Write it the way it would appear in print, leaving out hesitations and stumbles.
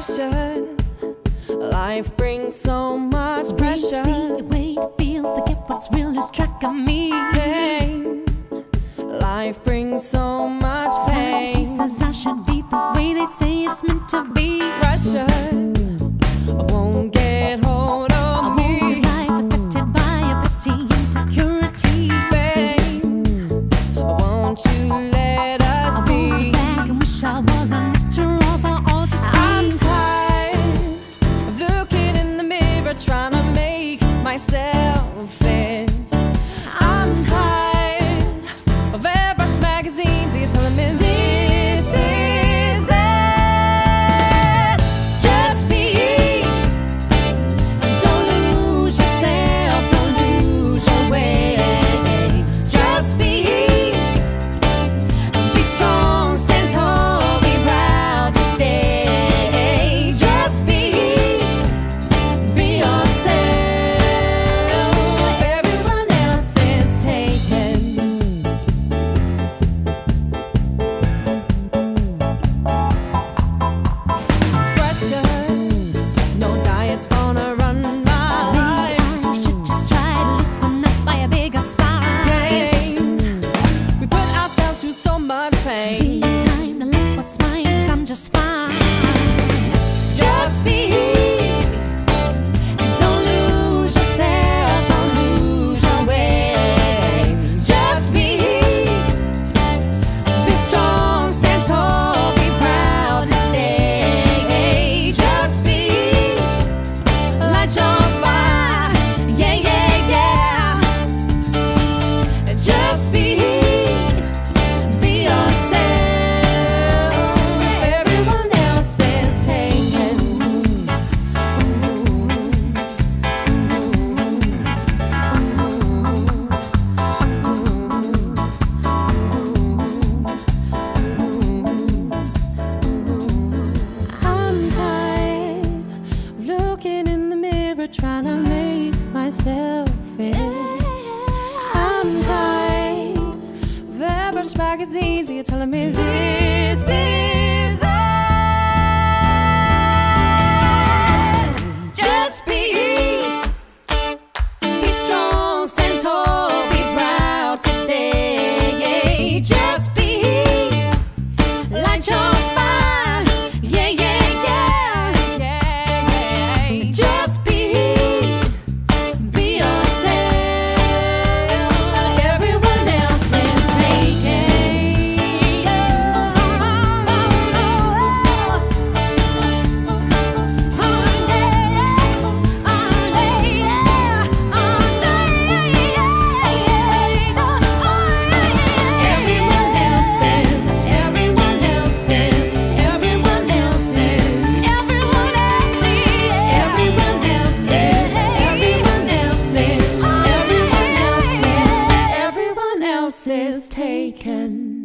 pressure. Life brings so much pressure. See a way to feel, forget what's real, lose track of me. Pain. Life brings so much pain. Somebody says I should be the way they say it's meant to be. Pressure. I won't get hold of me. I won't be affected by a petty insecurity. Pain. Won't you let us be? I want back and wish I wasn't. Trying to make myself fit. I'm tired of airbrush magazines. You're telling me this is it. Just be and don't lose yourself, don't lose your way. Just be and be strong, stand tall, be proud today. Just be yourself. Everyone else is taken. Pressure. No diet's gonna run my life. I should just try to loosen up by a bigger size. Pain. We put ourselves through so much pain. It's time to let what's mine, 'cause I'm just fine. Just be. Trying to make myself fit. I'm tired of average magazines. You're telling me this is it. Just be strong, stand tall, be proud today. Just be, light your fire. Yeah, yeah, yeah, yeah, yeah. Just be. Is taken.